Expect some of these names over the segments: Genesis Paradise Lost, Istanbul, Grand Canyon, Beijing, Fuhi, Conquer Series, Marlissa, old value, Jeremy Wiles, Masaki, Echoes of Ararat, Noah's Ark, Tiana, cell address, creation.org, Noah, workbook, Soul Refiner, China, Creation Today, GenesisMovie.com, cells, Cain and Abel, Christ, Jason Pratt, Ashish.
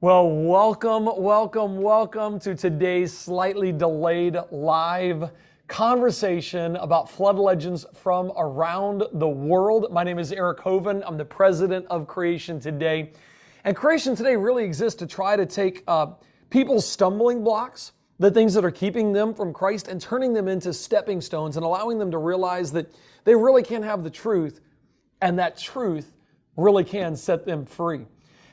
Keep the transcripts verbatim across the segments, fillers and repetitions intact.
Well, welcome, welcome, welcome to today's slightly delayed live conversation about flood legends from around the world. My name is Eric Hovind. I'm the president of Creation Today. And Creation Today really exists to try to take uh, people's stumbling blocks, the things that are keeping them from Christ, and turning them into stepping stones and allowing them to realize that they really can have the truth, and that truth really can set them free.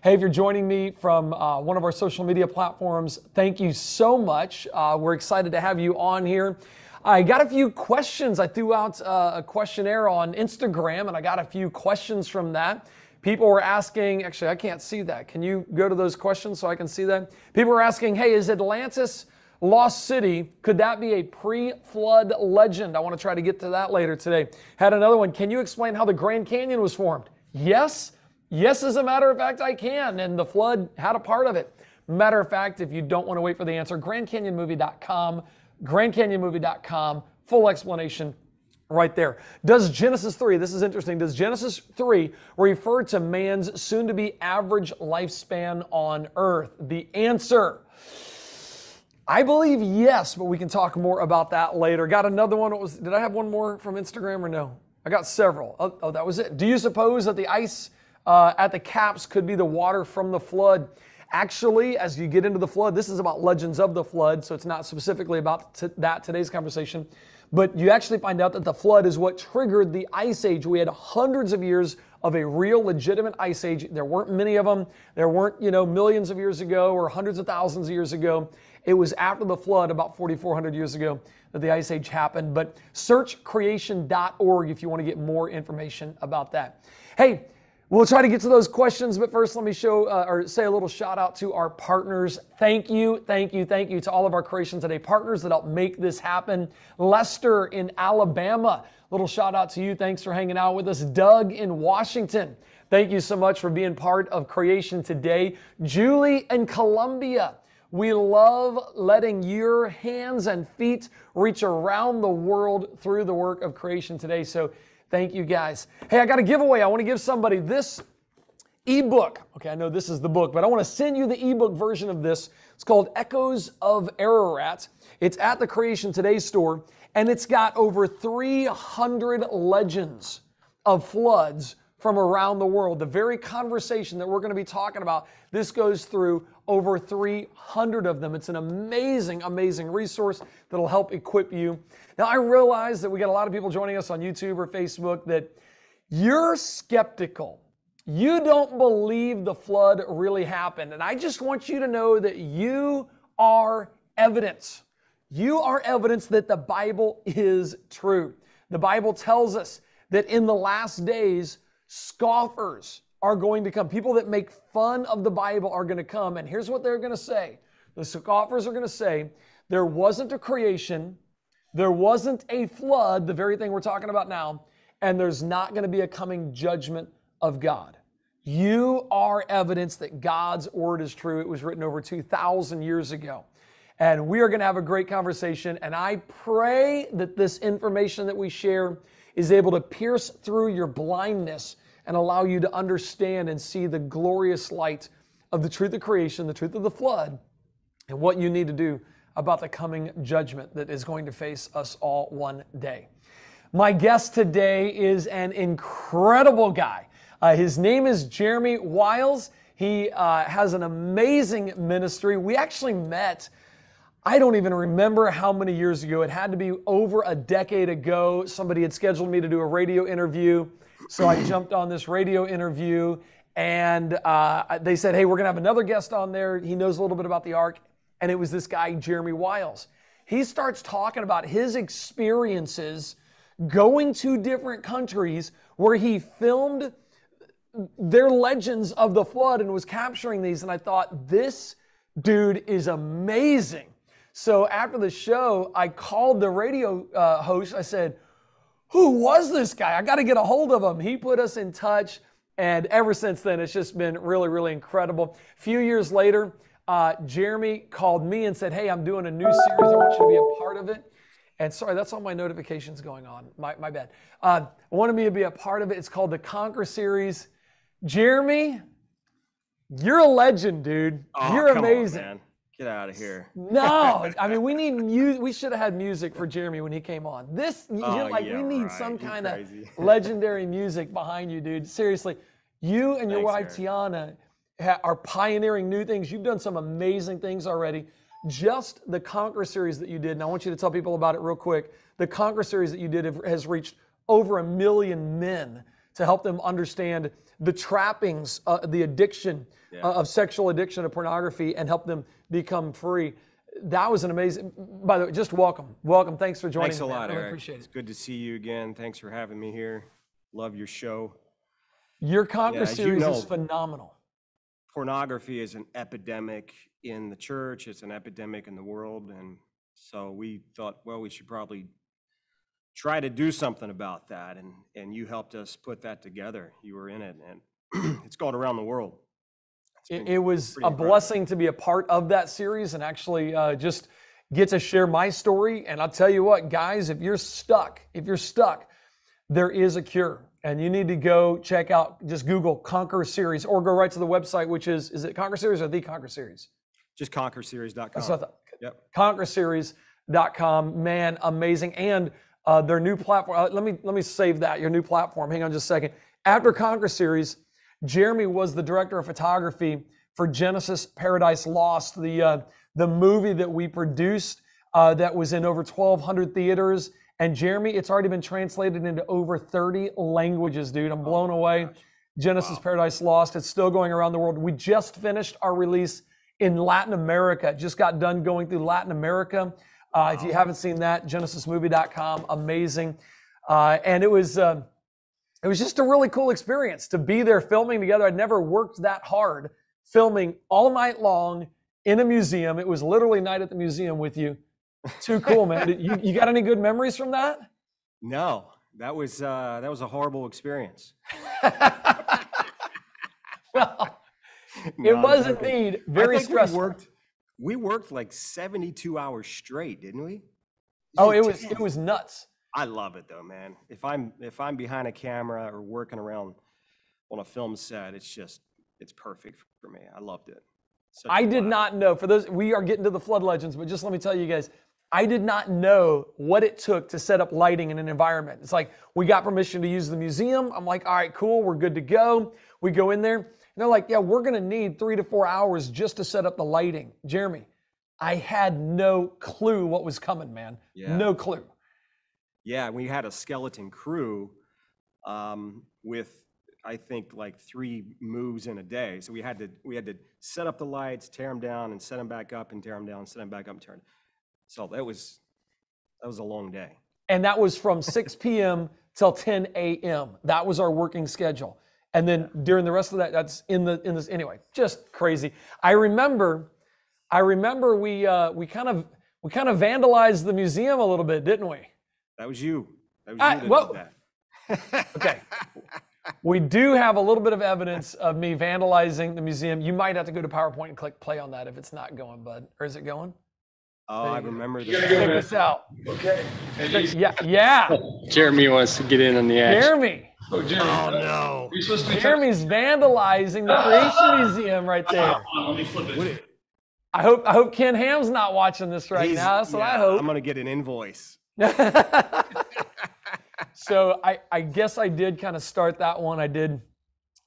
Hey, if you're joining me from uh, one of our social media platforms, thank you so much. Uh, we're excited to have you on here. I got a few questions. I threw out uh, a questionnaire on Instagram, and I got a few questions from that. People were asking, actually, I can't see that. Can you go to those questions so I can see that? People were asking, hey, is Atlantis lost city, could that be a pre-flood legend? I want to try to get to that later today. Had another one, can you explain how the Grand Canyon was formed? Yes. Yes, as a matter of fact, I can, and the flood had a part of it. Matter of fact, if you don't want to wait for the answer, Grand Canyon Movie dot com, Grand Canyon Movie dot com, full explanation right there. Does Genesis three, this is interesting, does Genesis three refer to man's soon-to-be average lifespan on Earth? The answer, I believe yes, but we can talk more about that later. Got another one. What was, did I have one more from Instagram or no? I got several. Oh, oh that was it. Do you suppose that the ice Uh, at the caps could be the water from the flood? Actually, as you get into the flood, this is about legends of the flood, so it's not specifically about t- that today's conversation, but you actually find out that the flood is what triggered the ice age. We had hundreds of years of a real legitimate ice age. There weren't many of them. There weren't, you know, millions of years ago or hundreds of thousands of years ago. It was after the flood, about forty-four hundred years ago, that the ice age happened. But search creation dot org if you want to get more information about that. Hey, we'll try to get to those questions, but first let me show uh, or say a little shout out to our partners. Thank you, thank you, thank you to all of our Creation Today partners that help make this happen. Lester in Alabama, little shout out to you. Thanks for hanging out with us. Doug in Washington, thank you so much for being part of Creation Today. Julie in Columbia, we love letting your hands and feet reach around the world through the work of Creation Today. So thank you guys. Hey, I got a giveaway. I want to give somebody this ebook. Okay, I know this is the book, but I want to send you the ebook version of this. It's called Echoes of Ararat. It's at the Creation Today store, and it's got over three hundred legends of floods from around the world. The very conversation that we're going to be talking about, this goes through over three hundred of them. It's an amazing, amazing resource that'll help equip you. Now, I realize that we got a lot of people joining us on YouTube or Facebook that you're skeptical. You don't believe the flood really happened. And I just want you to know that you are evidence. You are evidence that the Bible is true. The Bible tells us that in the last days, scoffers are going to come. People that make fun of the Bible are going to come. And here's what they're going to say. The scoffers are going to say, there wasn't a creation, there wasn't a flood, the very thing we're talking about now, and there's not going to be a coming judgment of God. You are evidence that God's word is true. It was written over two thousand years ago. And we are going to have a great conversation. And I pray that this information that we share is able to pierce through your blindness and allow you to understand and see the glorious light of the truth of creation, the truth of the flood, and what you need to do about the coming judgment that is going to face us all one day. My guest today is an incredible guy. Uh, his name is Jeremy Wiles. He uh, has an amazing ministry. We actually met, I don't even remember how many years ago. It had to be over a decade ago. Somebody had scheduled me to do a radio interview. So I jumped on this radio interview, and uh, they said, hey, we're going to have another guest on there. He knows a little bit about the Ark. And it was this guy, Jeremy Wiles. He starts talking about his experiences going to different countries where he filmed their legends of the flood and was capturing these. And I thought, this dude is amazing. So after the show, I called the radio uh, host. I said, who was this guy? I got to get a hold of him. He put us in touch. And ever since then, it's just been really, really incredible. A few years later, uh, Jeremy called me and said, hey, I'm doing a new series. I want you to be a part of it. And sorry, that's all my notifications going on. My, my bad. Uh, wanted me to be a part of it. It's called the Conquer Series. Jeremy, You're a legend, dude. Oh, You're amazing. On, man. Get out of here. No, I mean, we need music. We should have had music for Jeremy when he came on. This, you're oh, like, yeah, we need right. some You're kind crazy. of legendary music behind you, dude. Seriously, you and your Thanks, wife, Eric. Tiana, ha are pioneering new things. You've done some amazing things already. Just the Conquer series that you did, and I want you to tell people about it real quick. The Conquer series that you did have, has reached over a million men to help them understand the trappings, uh, the addiction yeah. uh, of sexual addiction, of pornography, and help them become free. That was an amazing, by the way, just welcome. Welcome, thanks for joining. Thanks a lot, Eric. I appreciate it. It's good to see you again. Thanks for having me here. Love your show. Your Conquer yeah, series you know, is phenomenal. Pornography is an epidemic in the church, it's an epidemic in the world, and so we thought, well, we should probably try to do something about that, and and you helped us put that together. You were in it, and it's called Around the World. It, it was a blessing to be a part of that series and actually uh, just get to share my story. And I'll tell you what, guys, if you're stuck, if you're stuck, there is a cure, and you need to go check out, just Google Conquer Series or go right to the website, which is, is it Conquer Series or The Conquer Series? Just conquer series dot com. That's what I thought. Yep. conquer series dot com, man, amazing. And Uh, their new platform. Uh, let me let me save that. Your new platform. Hang on just a second. After Conquer Series, Jeremy was the director of photography for Genesis Paradise Lost, the uh, the movie that we produced uh, that was in over twelve hundred theaters. And Jeremy, it's already been translated into over thirty languages, dude. I'm blown away. Genesis wow. Paradise Lost. It's still going around the world. We just finished our release in Latin America. Just got done going through Latin America. Uh, if you haven't seen that, Genesis Movie dot com, amazing. Uh, and it was uh, it was just a really cool experience to be there filming together. I'd never worked that hard filming all night long in a museum. It was literally night at the museum with you. Too cool, man. you, you got any good memories from that? No, that was, uh, that was a horrible experience. Well, no, it was indeed very stressful. We worked We worked like seventy-two hours straight, didn't we? Oh, it was it was nuts. I love it though, man. If I'm if I'm behind a camera or working around on a film set, it's just it's perfect for me. I loved it. I did not know. For those, we are getting to the flood legends, but just let me tell you guys, I did not know what it took to set up lighting in an environment. It's like, we got permission to use the museum. I'm like, all right, cool, we're good to go. We go in there. And they're like, yeah, we're going to need three to four hours just to set up the lighting. Jeremy, I had no clue what was coming, man. Yeah. No clue. Yeah, we had a skeleton crew um, with, I think, like three moves in a day. So we had to we had to set up the lights, tear them down, and set them back up, and tear them down, set them back up, and tear them. So that was that was a long day. And that was from six p m till ten a m That was our working schedule. And then during the rest of that, that's in the in this anyway, just crazy. I remember, I remember we uh, we kind of we kind of vandalized the museum a little bit, didn't we? That was you. That was I, you that well, did that. Okay. We do have a little bit of evidence of me vandalizing the museum. You might have to go to PowerPoint and click play on that if it's not going, bud. Or is it going? Oh, I remember this. Check this out. Okay. Yeah, yeah. Jeremy wants to get in on the action. Jeremy. Oh, Jeremy. Oh, no. You're supposed to be Jeremy's vandalizing the Creation Museum right there. Oh, let me flip it. I hope, I hope Ken Ham's not watching this right He's, now. That's yeah, what I hope. I'm going to get an invoice. So I, I guess I did kind of start that one. I did,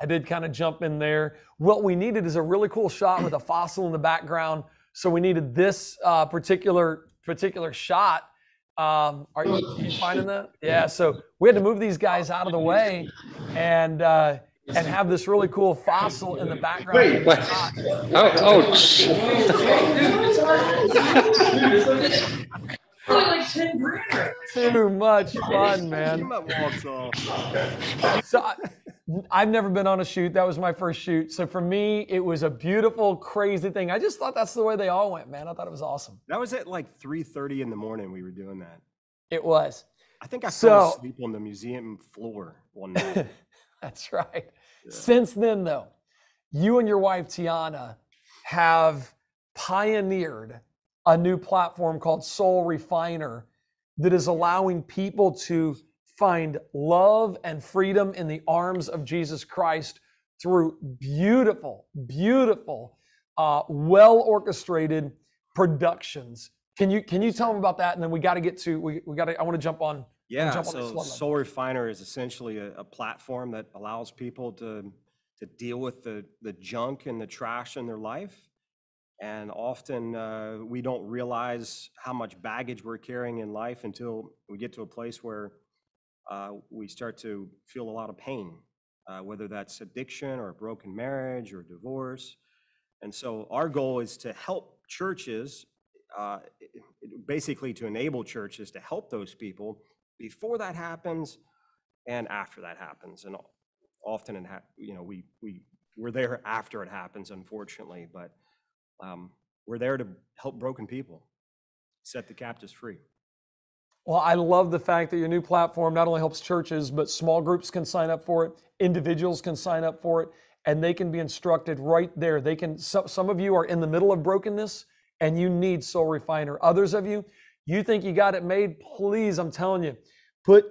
I did kind of jump in there. What we needed is a really cool shot with a fossil in the background. So we needed this uh, particular particular shot. Um, are you, are you finding that? Yeah. So we had to move these guys out of the way, and uh, and have this really cool fossil in the background. Wait, what? Oh, oh. Too much fun, man. So I, I've never been on a shoot. That was my first shoot. So for me, it was a beautiful, crazy thing. I just thought that's the way they all went, man. I thought it was awesome. That was at like three thirty in the morning we were doing that. It was. I think I fell so, asleep on the museum floor one night. That's right. Yeah. Since then, though, you and your wife, Tiana, have pioneered a new platform called Soul Refiner that is allowing people to find love and freedom in the arms of Jesus Christ through beautiful, beautiful, uh, well-orchestrated productions. Can you can you tell them about that? And then we got to get to we we got to I want to jump on. Yeah. Jump so on Soul Refiner is essentially a, a platform that allows people to to deal with the the junk and the trash in their life, and often uh, we don't realize how much baggage we're carrying in life until we get to a place where uh, we start to feel a lot of pain, uh, whether that's addiction or a broken marriage or divorce. And so our goal is to help churches. Uh, basically to enable churches to help those people before that happens and after that happens. And often, it ha you know, we, we, we're there after it happens, unfortunately, but um, we're there to help broken people, set the captives free. Well, I love the fact that your new platform not only helps churches, but small groups can sign up for it, individuals can sign up for it, and they can be instructed right there. They can, so, some of you are in the middle of brokenness, and you need Soul Refiner. Others of you, you think you got it made, please, I'm telling you, put,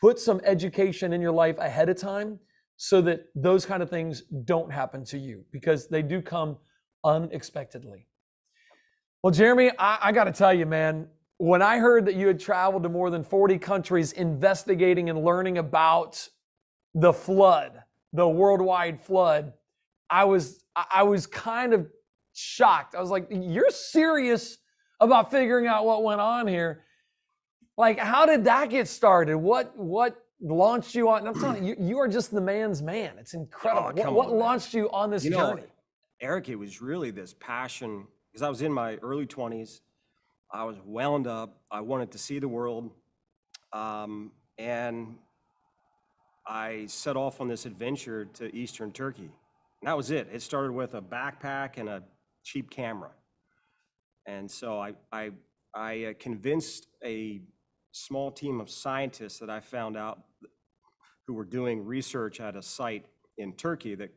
put some education in your life ahead of time so that those kind of things don't happen to you, because they do come unexpectedly. Well, Jeremy, I, I got to tell you, man, when I heard that you had traveled to more than forty countries investigating and learning about the flood, the worldwide flood, I was, I was kind of shocked. I was like, you're serious about figuring out what went on here? Like, how did that get started? What what launched you on? I'm telling you, you are just the man's man. It's incredible. Oh, what what on, launched man. you on this you know, journey? Eric, it was really this passion, because I was in my early twenties. I was wound up. I wanted to see the world. Um, and I set off on this adventure to Eastern Turkey. And that was it. It started with a backpack and a cheap camera. And so I, I, I convinced a small team of scientists that I found out who were doing research at a site in Turkey that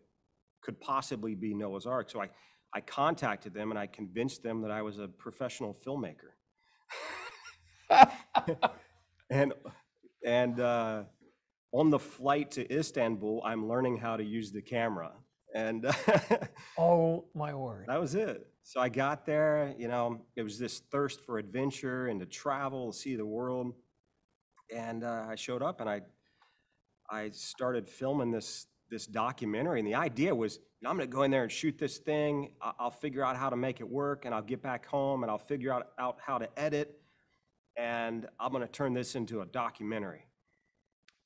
could possibly be Noah's Ark. So I, I contacted them and I convinced them that I was a professional filmmaker. and and uh, on the flight to Istanbul, I'm learning how to use the camera. And oh my word, that was it. So I got there, you know, it was this thirst for adventure and to travel and see the world. And uh, I showed up and I, I started filming this, this documentary. And the idea was, I'm going to go in there and shoot this thing. I'll figure out how to make it work, and I'll get back home and I'll figure out, out how to edit. And I'm going to turn this into a documentary.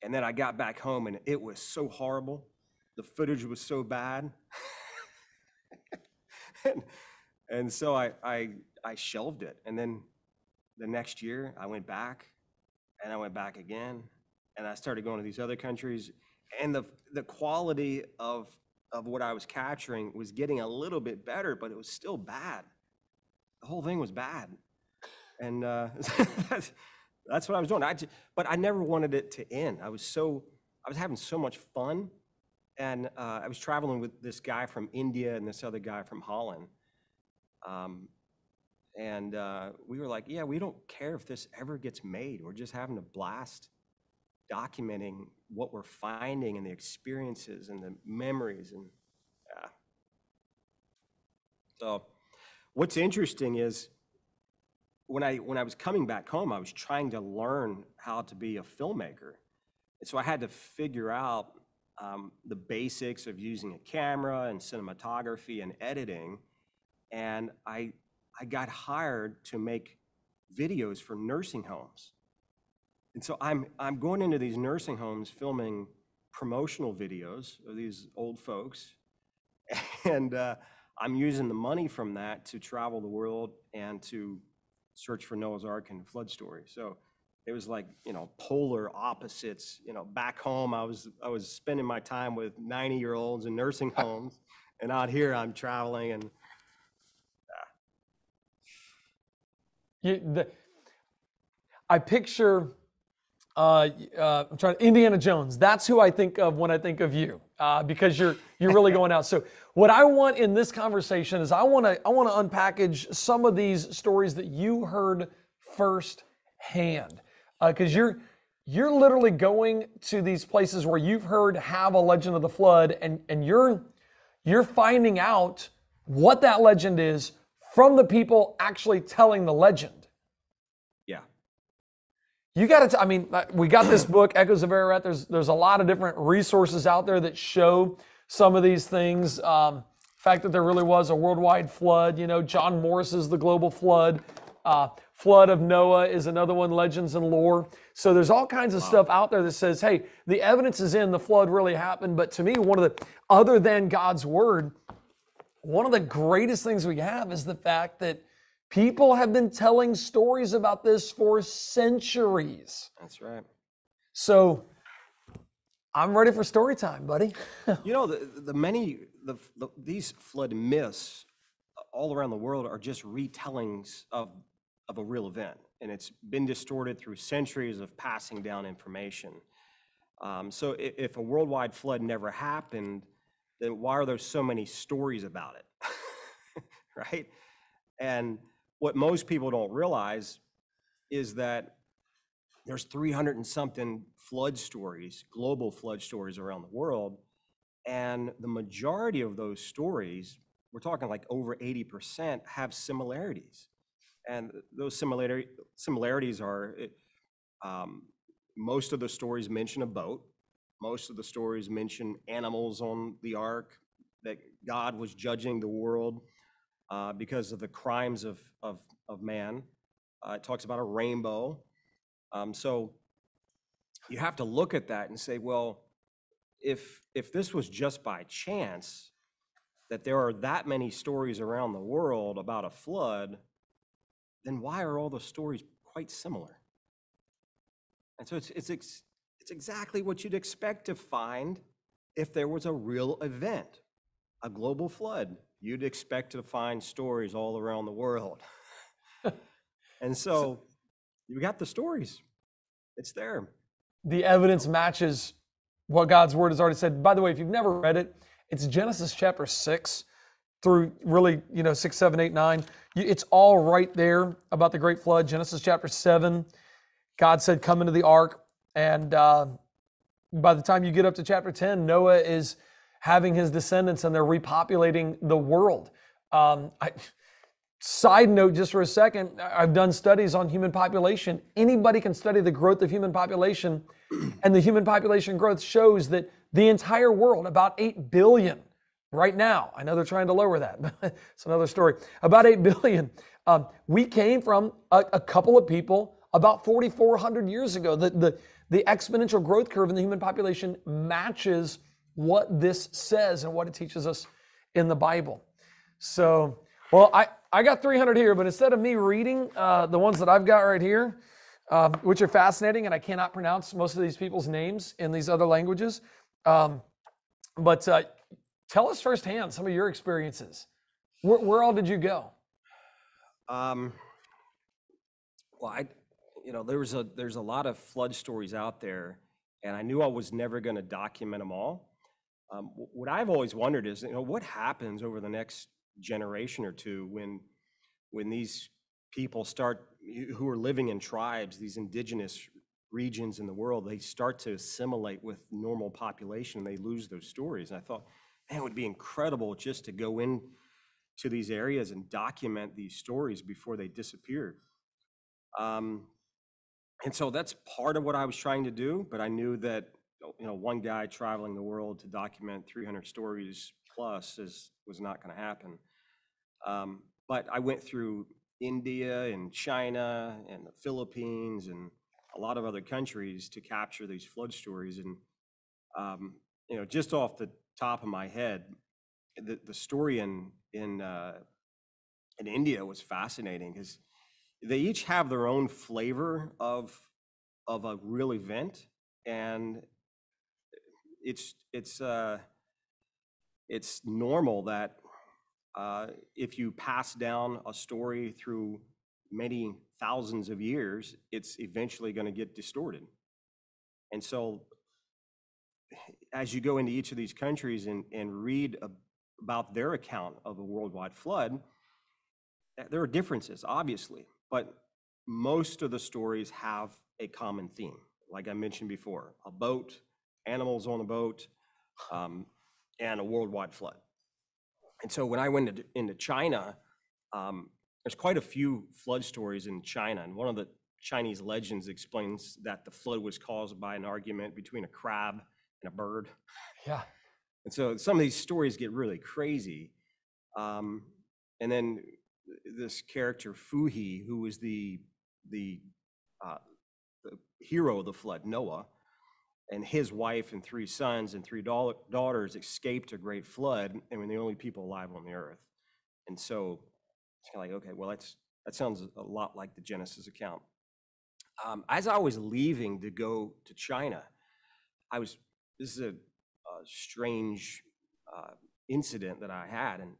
And then I got back home and it was so horrible. The footage was so bad. and, and so I, I, I shelved it. And then the next year I went back and I went back again. And I started going to these other countries. And the, the quality of, of what I was capturing was getting a little bit better, but it was still bad. The whole thing was bad. And uh, that's, that's what I was doing. I just, but I never wanted it to end. I was so, I was having so much fun. And uh, I was traveling with this guy from India and this other guy from Holland. Um, and uh, we were like, yeah, we don't care if this ever gets made. We're just having a blast documenting what we're finding and the experiences and the memories. And yeah. So what's interesting is when I, when I was coming back home, I was trying to learn how to be a filmmaker. And so I had to figure out Um, the basics of using a camera and cinematography and editing. And I, I got hired to make videos for nursing homes. And so I'm, I'm going into these nursing homes filming promotional videos of these old folks. And uh, I'm using the money from that to travel the world and to search for Noah's Ark and flood stories. So it was like, you know, polar opposites. You know, back home, I was I was spending my time with ninety-year-olds in nursing homes, and out here I'm traveling. And yeah. you, the, I picture, uh, uh, I'm trying Indiana Jones. That's who I think of when I think of you, uh, because you're you're really going out. So what I want in this conversation is I want to I want to unpackage some of these stories that you heard firsthand. Because uh, you're you're literally going to these places where you've heard have a legend of the flood, and, and you're you're finding out what that legend is from the people actually telling the legend. Yeah. You got to, I mean, we got this book, Echoes of Ararat. There's, there's a lot of different resources out there that show some of these things. Um, the fact that there really was a worldwide flood, you know, John Morris's The Global Flood. Uh, Flood of Noah is another one, Legends and Lore. So there's all kinds of wow. stuff out there that says, hey, the evidence is in, the flood really happened. But to me, one of the, other than God's word, one of the greatest things we have is the fact that people have been telling stories about this for centuries. That's right. So I'm ready for story time, buddy. You know, the, the many, the, the, these flood myths all around the world are just retellings of of a real event, and it's been distorted through centuries of passing down information. Um, so if, if a worldwide flood never happened, then why are there so many stories about it, right? And what most people don't realize is that there's three hundred and something flood stories, global flood stories around the world, and the majority of those stories, we're talking like over eighty percent, have similarities. And those similarity, similarities are, um, most of the stories mention a boat. Most of the stories mention animals on the ark, that God was judging the world uh, because of the crimes of, of, of man. Uh, it talks about a rainbow. Um, so you have to look at that and say, well, if, if this was just by chance that there are that many stories around the world about a flood, then why are all those stories quite similar? And so it's, it's, ex, it's exactly what you'd expect to find if there was a real event, a global flood. You'd expect to find stories all around the world. And so, so you got the stories. It's there. The evidence matches what God's word has already said. By the way, if you've never read it, it's Genesis chapter six. Through really, you know, six, seven, eight, nine. It's all right there about the great flood. Genesis chapter seven, God said, come into the ark. And uh, by the time you get up to chapter ten, Noah is having his descendants and they're repopulating the world. Um, I, side note, just for a second, I've done studies on human population. Anybody can study the growth of human population. And the human population growth shows that the entire world, about eight billion, right now, I know they're trying to lower that, but it's another story. About eight billion. Um, we came from a, a couple of people about forty-four hundred years ago. The, the, the exponential growth curve in the human population matches what this says and what it teaches us in the Bible. So, well, I, I got three hundred here, but instead of me reading uh, the ones that I've got right here, um, which are fascinating, and I cannot pronounce most of these people's names in these other languages, um, but... Uh, Tell us firsthand some of your experiences. Where, where all did you go? Um, well, I, you know, there was a there's a lot of flood stories out there, and I knew I was never going to document them all. Um, what I've always wondered is, you know, what happens over the next generation or two when when these people start who are living in tribes, these indigenous regions in the world, they start to assimilate with normal population, and they lose those stories. And I thought, man, it would be incredible just to go in to these areas and document these stories before they disappeared. Um, and so that's part of what I was trying to do, but I knew that, you know, one guy traveling the world to document three hundred stories plus is, was not going to happen. Um, but I went through India and China and the Philippines and a lot of other countries to capture these flood stories. And, um, you know, just off the top of my head, the, the story in in uh, in India was fascinating because they each have their own flavor of of a real event, and it's it's uh, it's normal that uh, if you pass down a story through many thousands of years, it's eventually going to get distorted, and so. As you go into each of these countries and, and read ab- about their account of a worldwide flood, there are differences, obviously, but most of the stories have a common theme. like I mentioned before, a boat, animals on a boat, um, and a worldwide flood. And so when I went into, into China, um, there's quite a few flood stories in China, and one of the Chinese legends explains that the flood was caused by an argument between a crab and a bird. Yeah. And so some of these stories get really crazy. Um, and then this character Fuhi, who was the the, uh, the hero of the flood, Noah, and his wife and three sons and three da daughters escaped a great flood and were the only people alive on the earth. And so it's kind of like, okay, well, that's that sounds a lot like the Genesis account. Um, as I was leaving to go to China, I was, this is a, a strange uh, incident that I had, and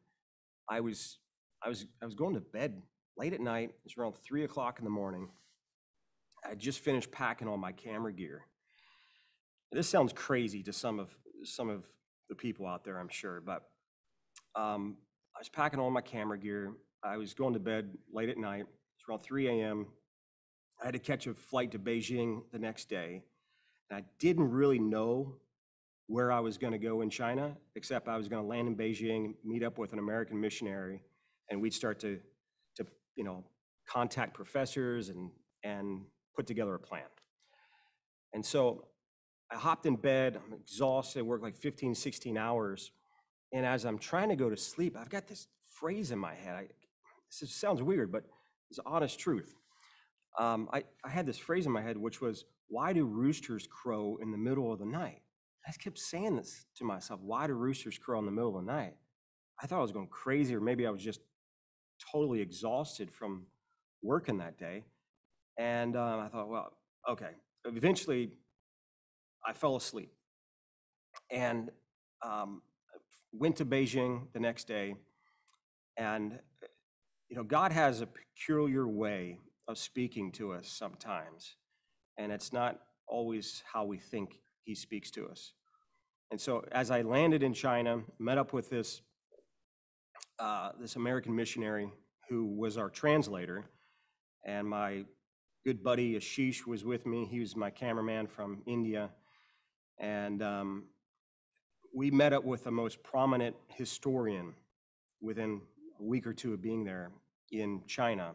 I was, I was, I was going to bed late at night. It was around three o'clock in the morning. I just finished packing all my camera gear. This sounds crazy to some of some of the people out there, I'm sure, but um, I was packing all my camera gear. I was going to bed late at night. It's around three A M I had to catch a flight to Beijing the next day, and I didn't really know where I was going to go in China, except I was going to land in Beijing, meet up with an American missionary, and we'd start to, to you know, contact professors and and put together a plan. And so I hopped in bed. I'm exhausted. I worked like fifteen, sixteen hours, and as I'm trying to go to sleep, I've got this phrase in my head. I, this sounds weird, but it's the honest truth. Um, I, I had this phrase in my head, which was, why do roosters crow in the middle of the night? I just kept saying this to myself, why do roosters crow in the middle of the night? I thought I was going crazy, or maybe I was just totally exhausted from working that day. And um, I thought, well, okay. Eventually, I fell asleep and um, went to Beijing the next day. And, you know, God has a peculiar way of speaking to us sometimes, and it's not always how we think he speaks to us. And so as I landed in China, met up with this uh, this American missionary who was our translator, and my good buddy Ashish was with me. He was my cameraman from India, and um, we met up with the most prominent historian within a week or two of being there in China.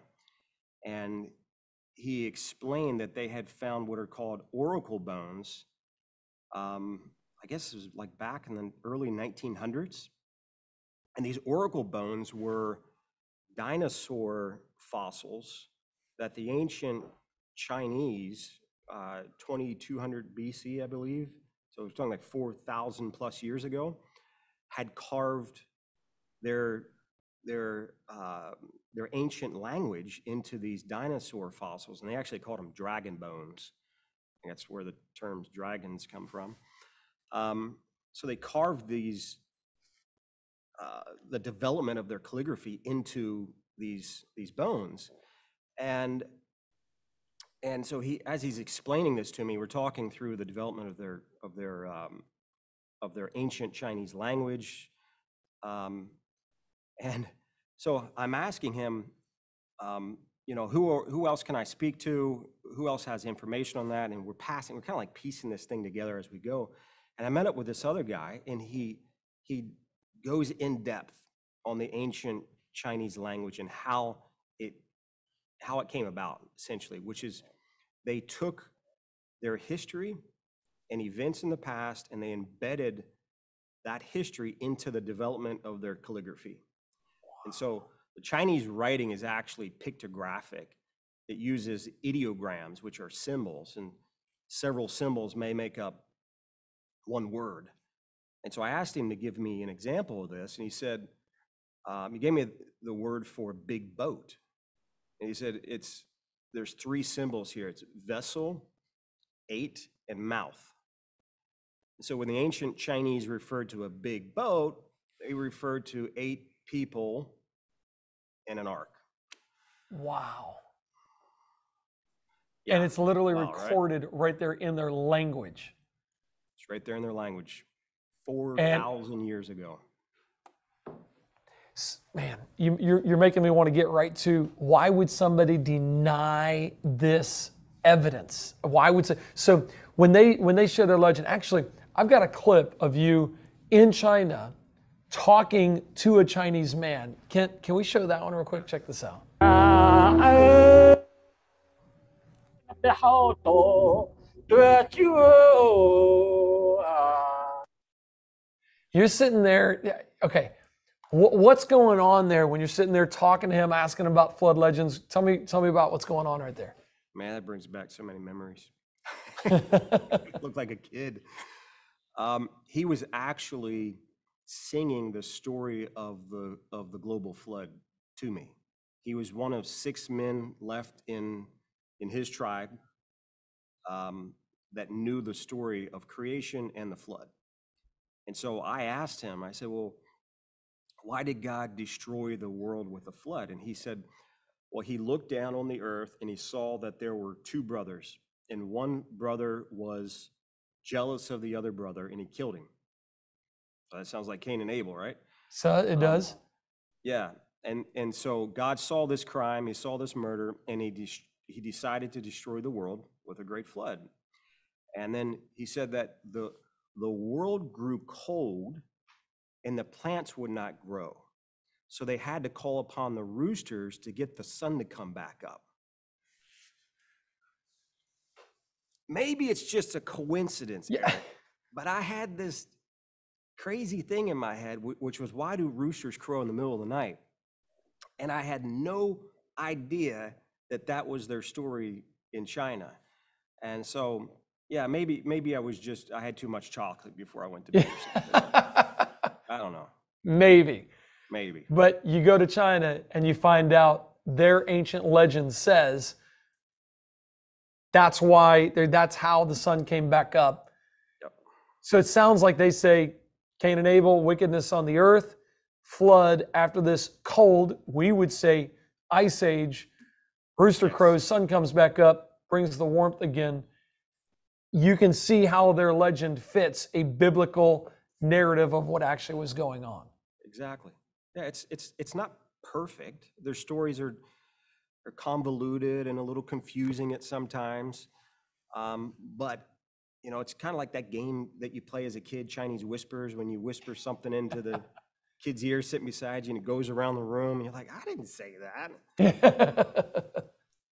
And he explained that they had found what are called oracle bones. Um, I guess it was like back in the early nineteen hundreds. And these oracle bones were dinosaur fossils that the ancient Chinese, uh, twenty-two hundred B C, I believe, so it's talking like four thousand plus years ago, had carved their their uh, their ancient language into these dinosaur fossils, and they actually called them dragon bones. And that's where the terms dragons come from. Um, so they carved these, uh, the development of their calligraphy into these these bones, and and so he, as he's explaining this to me, we're talking through the development of their of their um, of their ancient Chinese language. Um, And so I'm asking him, um, you know, who are, who else can I speak to? Who else has information on that? And we're passing, we're kind of like piecing this thing together as we go. And I met up with this other guy, and he he goes in depth on the ancient Chinese language and how it how it came about, essentially, which is they took their history and events in the past, and they embedded that history into the development of their calligraphy. And so the Chinese writing is actually pictographic. It uses ideograms, which are symbols, and several symbols may make up one word. And so I asked him to give me an example of this, and he said, um, he gave me the word for big boat. And he said, it's, there's three symbols here. It's vessel, eight, and mouth. And so when the ancient Chinese referred to a big boat, they referred to eight people in an ark. Wow. Yeah. And it's literally wow, recorded right? right there in their language. It's right there in their language. four thousand years ago. Man, you, you're, you're making me want to get right to, why would somebody deny this evidence. Why would say so? When they when they share their legend, actually, I've got a clip of you in China talking to a Chinese man. Can can we show that one real quick? Check this out. You're sitting there. Okay, what's going on there when you're sitting there talking to him, asking him about flood legends? Tell me, tell me about what's going on right there. Man, that brings back so many memories. Looked like a kid. Um, he was actually singing the story of the of the global flood to me. He was one of six men left in in his tribe um, that knew the story of creation and the flood. And so I asked him, I said, well, why did God destroy the world with a flood? And he said, well, he looked down on the earth and he saw that there were two brothers, and one brother was jealous of the other brother and he killed him. So that sounds like Cain and Abel, right? So it um, does. Yeah. And and so God saw this crime, he saw this murder, and he de he decided to destroy the world with a great flood. And then he said that the the world grew cold and the plants would not grow. So they had to call upon the roosters to get the sun to come back up. Maybe it's just a coincidence, yeah. Eric, but I had this crazy thing in my head, which was, why do roosters crow in the middle of the night? And I had no idea that that was their story in China. And so, yeah, maybe maybe I was just, I had too much chocolate before I went to bed or something. I don't know. Maybe. Maybe. But you go to China and you find out their ancient legend says that's why, that's how the sun came back up. Yep. So it sounds like they say Cain and Abel, wickedness on the earth, flood, after this cold, we would say ice age, rooster crows, sun comes back up, brings the warmth again. You can see how their legend fits a biblical narrative of what actually was going on. Exactly. Yeah, it's it's it's not perfect. Their stories are are convoluted and a little confusing at sometimes, um, but you know, it's kind of like that game that you play as a kid, Chinese Whispers, when you whisper something into the kid's ear sitting beside you and it goes around the room and you're like, I didn't say that.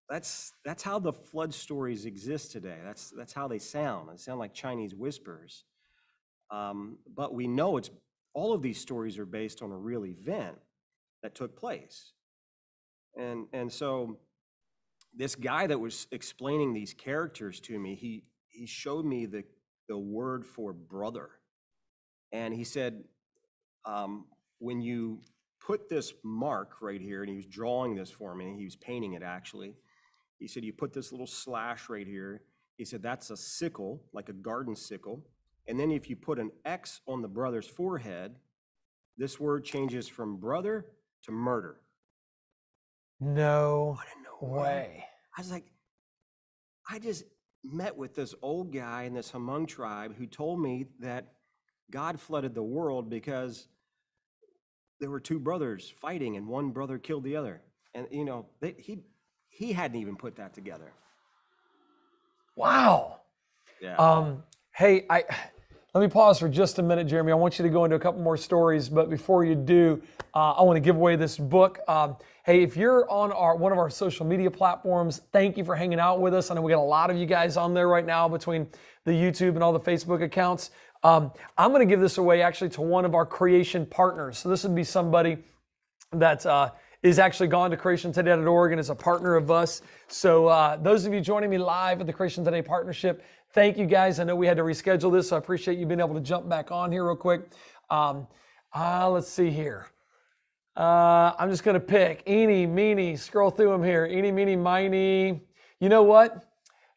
that's that's how the flood stories exist today. That's that's how they sound. They sound like Chinese whispers. Um, but we know it's all of these stories are based on a real event that took place. And and so this guy that was explaining these characters to me, he he showed me the the word for brother. And he said, um, when you put this mark right here, and he was drawing this for me, he was painting it actually. He said, you put this little slash right here. He said, that's a sickle, like a garden sickle. And then if you put an X on the brother's forehead, this word changes from brother to murder. No, I didn't know way. way. I was like, I just met with this old guy in this Hmong tribe who told me that God flooded the world because there were two brothers fighting and one brother killed the other. And, you know, they, he, he hadn't even put that together. Wow. Yeah. Um, hey, I, let me pause for just a minute, Jeremy. I want you to go into a couple more stories, but before you do, uh, I want to give away this book. Um, hey, if you're on our one of our social media platforms, thank you for hanging out with us. I know we got a lot of you guys on there right now between the YouTube and all the Facebook accounts. Um, I'm going to give this away actually to one of our creation partners. So this would be somebody that uh, is actually gone to creation today dot org and is a partner of us. So uh, those of you joining me live at the Creation Today Partnership, thank you guys. I know we had to reschedule this, so I appreciate you being able to jump back on here real quick. Um, uh, let's see here. Uh, I'm just going to pick eeny, meeny, scroll through them here. Eeny, meeny, miny. You know what?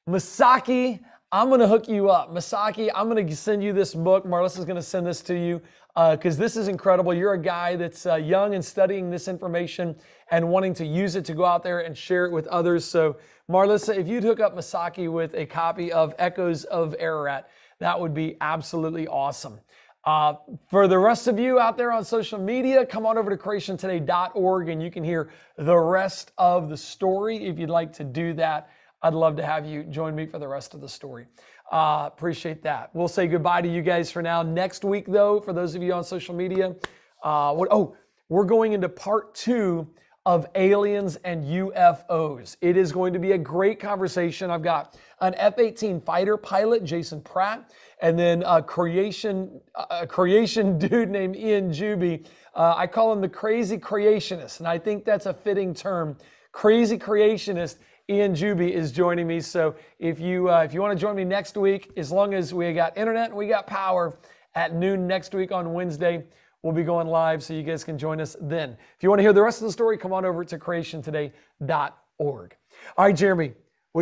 Masaki. I'm going to hook you up. Masaki, I'm going to send you this book. Marlissa's going to send this to you because uh, this is incredible. You're a guy that's uh, young and studying this information and wanting to use it to go out there and share it with others. So, Marlissa, if you'd hook up Masaki with a copy of Echoes of Ararat, that would be absolutely awesome. Uh, for the rest of you out there on social media, come on over to creation today dot org and you can hear the rest of the story if you'd like to do that. I'd love to have you join me for the rest of the story. Uh, appreciate that. We'll say goodbye to you guys for now. Next week, though, for those of you on social media, uh, what, oh, we're going into part two of aliens and U F Os. It is going to be a great conversation. I've got an F eighteen fighter pilot, Jason Pratt, and then a creation, a creation dude named Ian Juby. Uh, I call him the crazy creationist, and I think that's a fitting term. Crazy creationist Ian Juby is joining me. So if you uh, if you want to join me next week, as long as we got internet and we got power, at noon next week on Wednesday, we'll be going live, so you guys can join us then. If you want to hear the rest of the story, come on over to creation today dot org. All right, Jeremy,